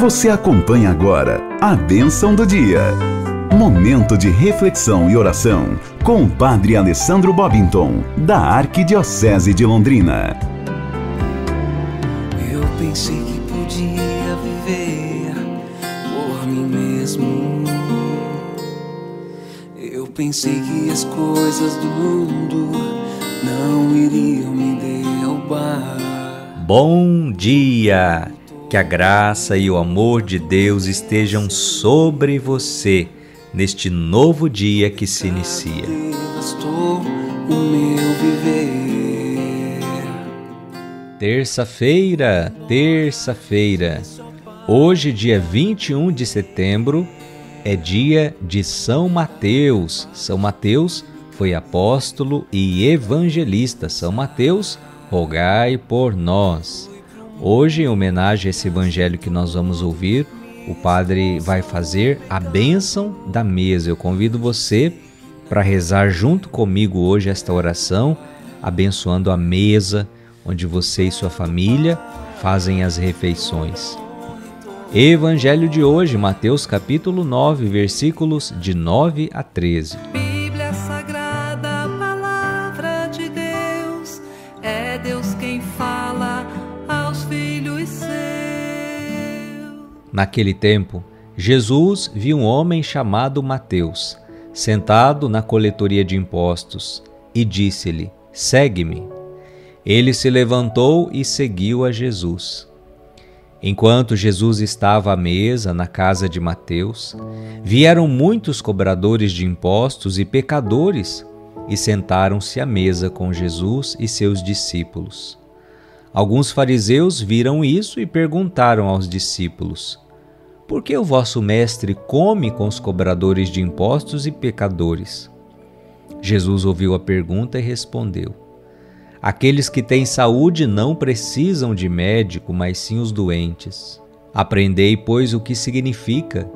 Você acompanha agora a bênção do dia. Momento de reflexão e oração com o Padre Alessandro Bobinton, da Arquidiocese de Londrina. Eu pensei que podia viver por mim mesmo. Eu pensei que as coisas do mundo não iriam me derrubar. Bom dia! Que a graça e o amor de Deus estejam sobre você neste novo dia que se inicia. Terça-feira. Hoje, dia 21 de setembro, é dia de São Mateus. São Mateus foi apóstolo e evangelista. São Mateus, rogai por nós. Hoje, em homenagem a esse evangelho que nós vamos ouvir, o padre vai fazer a bênção da mesa. Eu convido você para rezar junto comigo hoje esta oração, abençoando a mesa, onde você e sua família fazem as refeições. Evangelho de hoje, Mateus capítulo 9, versículos de 9 a 13. Bíblia Sagrada, palavra de Deus, é Deus quem fala aos filhos seus. Naquele tempo, Jesus viu um homem chamado Mateus, sentado na coletoria de impostos, e disse-lhe: "Segue-me". Ele se levantou e seguiu a Jesus. Enquanto Jesus estava à mesa na casa de Mateus, vieram muitos cobradores de impostos e pecadores e sentaram-se à mesa com Jesus e seus discípulos. Alguns fariseus viram isso e perguntaram aos discípulos: "Por que o vosso mestre come com os cobradores de impostos e pecadores?" Jesus ouviu a pergunta e respondeu: "Aqueles que têm saúde não precisam de médico, mas sim os doentes. Aprendei, pois, o que significa: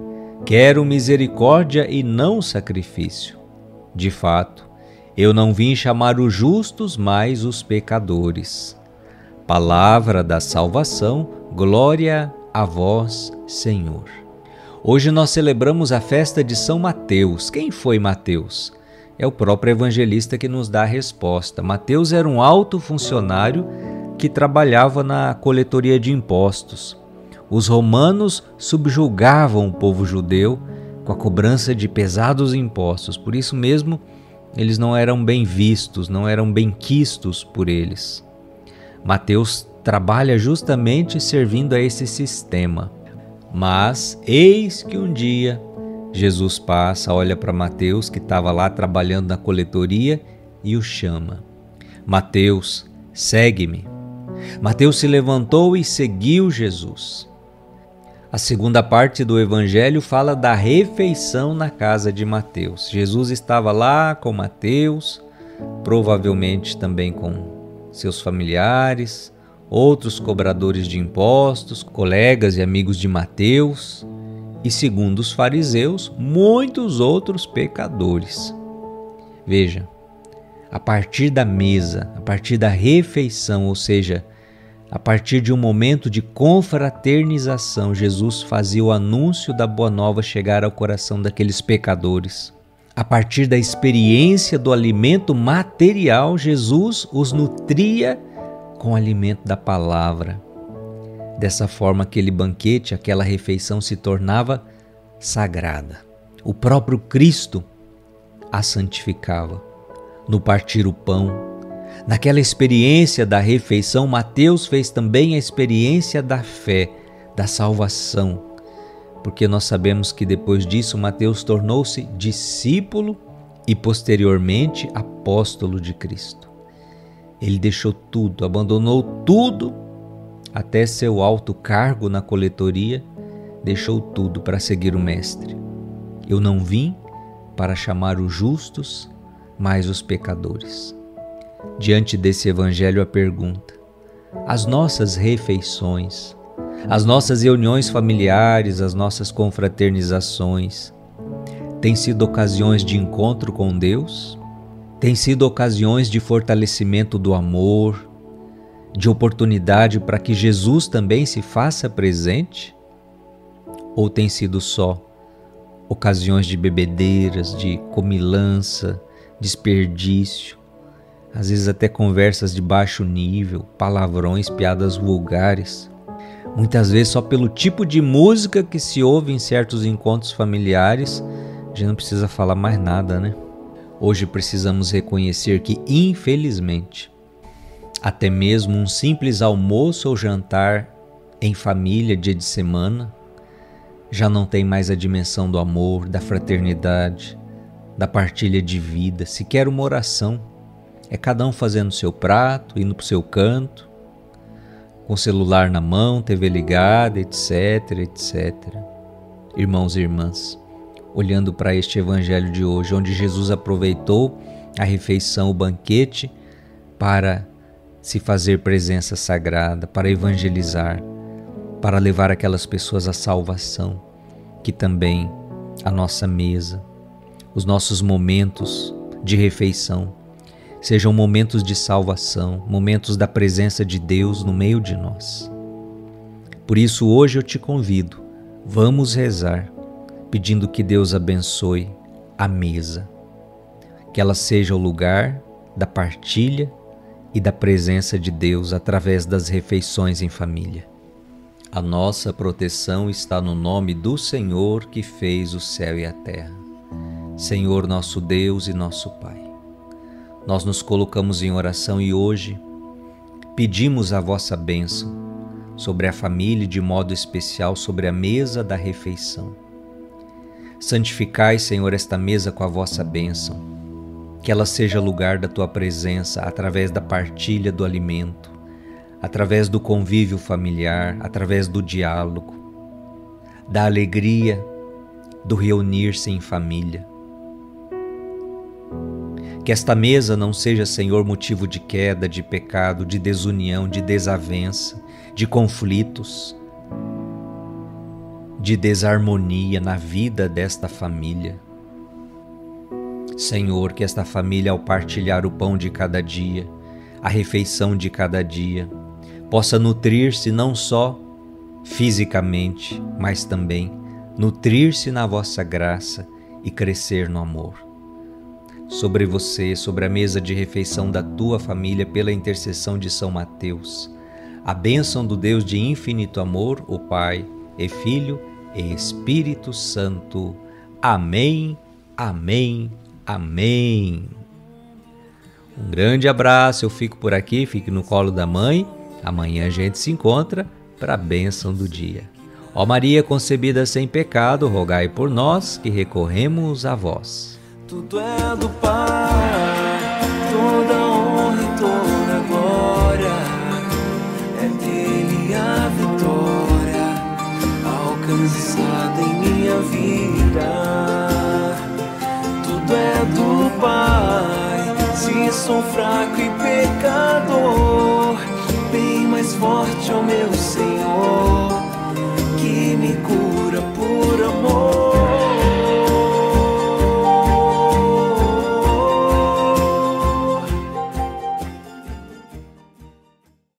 quero misericórdia e não sacrifício. De fato, eu não vim chamar os justos, mas os pecadores." Palavra da salvação, glória a vós, Senhor. Hoje nós celebramos a festa de São Mateus. Quem foi Mateus? É o próprio evangelista que nos dá a resposta. Mateus era um alto funcionário que trabalhava na coletoria de impostos. Os romanos subjugavam o povo judeu com a cobrança de pesados impostos. Por isso mesmo, eles não eram bem vistos, não eram bem quistos por eles. Mateus trabalha justamente servindo a esse sistema. Mas eis que um dia Jesus passa, olha para Mateus, que estava lá trabalhando na coletoria, e o chama: "Mateus, segue-me". Mateus se levantou e seguiu Jesus. A segunda parte do evangelho fala da refeição na casa de Mateus. Jesus estava lá com Mateus, provavelmente também com seus familiares, outros cobradores de impostos, colegas e amigos de Mateus e, segundo os fariseus, muitos outros pecadores. Veja, a partir da mesa, a partir da refeição, ou seja, a partir de um momento de confraternização, Jesus fazia o anúncio da boa nova chegar ao coração daqueles pecadores. A partir da experiência do alimento material, Jesus os nutria com o alimento da palavra. Dessa forma, aquele banquete, aquela refeição se tornava sagrada. O próprio Cristo a santificava. No partir o pão, naquela experiência da refeição, Mateus fez também a experiência da fé, da salvação. Porque nós sabemos que depois disso Mateus tornou-se discípulo e posteriormente apóstolo de Cristo. Ele deixou tudo, abandonou tudo, até seu alto cargo na coletoria, deixou tudo para seguir o Mestre. Eu não vim para chamar os justos, mas os pecadores. Diante desse evangelho, a pergunta: as nossas refeições, as nossas reuniões familiares, as nossas confraternizações têm sido ocasiões de encontro com Deus? Têm sido ocasiões de fortalecimento do amor, de oportunidade para que Jesus também se faça presente? ou tem sido só ocasiões de bebedeiras, de comilança, desperdício, às vezes até conversas de baixo nível, palavrões, piadas vulgares. Muitas vezes só pelo tipo de música que se ouve em certos encontros familiares, já não precisa falar mais nada, né? Hoje precisamos reconhecer que, infelizmente, até mesmo um simples almoço ou jantar em família, dia de semana, já não tem mais a dimensão do amor, da fraternidade, da partilha de vida, sequer uma oração. É cada um fazendo seu prato, indo para o seu canto, com celular na mão, TV ligada, etc, etc. Irmãos e irmãs, olhando para este evangelho de hoje, onde Jesus aproveitou a refeição, o banquete, para se fazer presença sagrada, para evangelizar, para levar aquelas pessoas à salvação, que também a nossa mesa, os nossos momentos de refeição, sejam momentos de salvação, momentos da presença de Deus no meio de nós. Por isso hoje eu te convido, vamos rezar, pedindo que Deus abençoe a mesa, que ela seja o lugar da partilha e da presença de Deus através das refeições em família. A nossa proteção está no nome do Senhor que fez o céu e a terra. Senhor nosso Deus e nosso Pai, nós nos colocamos em oração e hoje pedimos a vossa bênção sobre a família e de modo especial sobre a mesa da refeição. Santificai, Senhor, esta mesa com a vossa bênção, que ela seja lugar da tua presença através da partilha do alimento, através do convívio familiar, através do diálogo, da alegria, do reunir-se em família. Que esta mesa não seja, Senhor, motivo de queda, de pecado, de desunião, de desavença, de conflitos, de desarmonia na vida desta família. Senhor, que esta família, ao partilhar o pão de cada dia, a refeição de cada dia, possa nutrir-se não só fisicamente, mas também nutrir-se na vossa graça e crescer no amor. Sobre você, sobre a mesa de refeição da tua família, pela intercessão de São Mateus, a bênção do Deus de infinito amor, o Pai, e Filho, e Espírito Santo. Amém, amém, amém. Um grande abraço, eu fico por aqui, fique no colo da mãe. Amanhã a gente se encontra para a bênção do dia. Ó Maria concebida sem pecado, rogai por nós que recorremos a vós. Tudo é do Pai, toda honra e toda glória, é dele a vitória, alcançada em minha vida. Tudo é do Pai, se sou fraco e pecador, bem mais forte é o meu Senhor.